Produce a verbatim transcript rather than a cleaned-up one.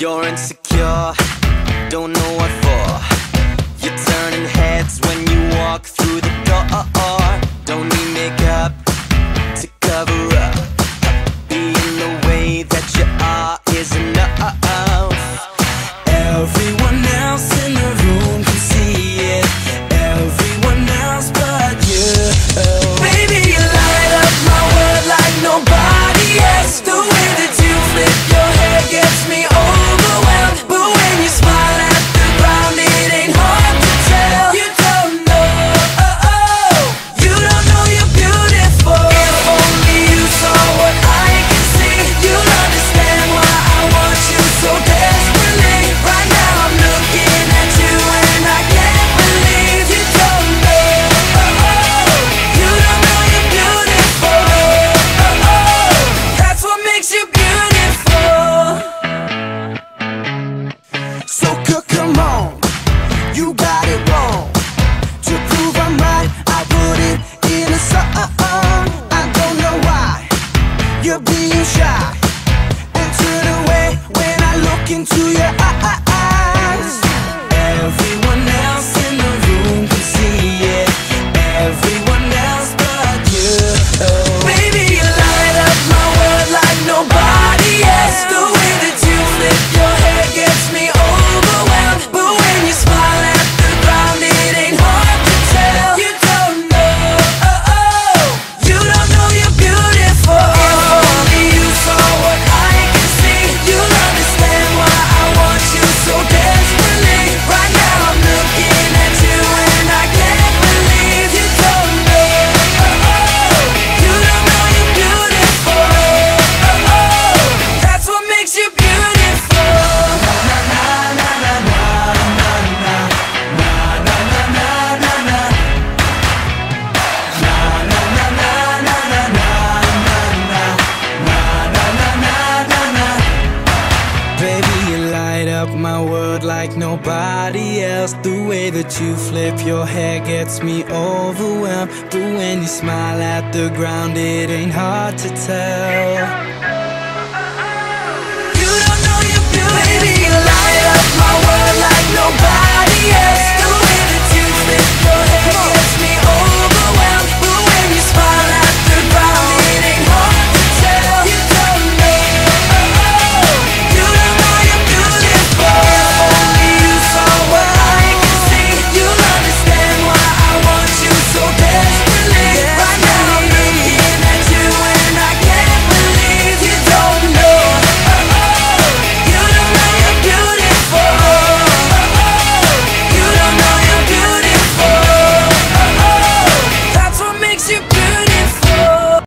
You're insecure, don't know what for. You're turning heads when you walk through the door. Don't need makeup to cover up. Being the way that you are is enough. Everyone else in the room can see it. Everyone else but you. Baby, you light up my world like nobody else. The way that you flip your hair gets me overwhelmed. But when you smile at the ground, it ain't hard to tell. You don't know, oh, oh. You don't know you're beautiful. If only you saw what I can see, you'd understand why I want you so desperately. Right now I'm looking at you and I can't believe you don't know, oh, oh. You don't know you're beautiful, oh, oh. That's what makes you beautiful. So c- come on, you got it wrong. To prove I'm right, I put it in a song. I don't know why you're being shy, and turn away when I look into your eyes. Everyone else in the room can see it. Everyone else but you. Baby, you light up my world like nobody else. The way that you flip your hair gets me overwhelmed. But when you smile at the ground, it ain't hard to tell. You don't know, oh, oh. You don't know you're beautiful. If only you saw what I can see, you'd understand why I want you so desperately. Right now I'm looking at you and I can't believe you don't know, oh, oh. You don't know you're beautiful, oh, oh. That's what makes you beautiful. Baby, you light up my world like nobody else. The way that you flip your hair gets me overwhelmed. But when you smile at the ground, it ain't hard to tell. You don't know you're beautiful. Baby, you light up my world like nobody else.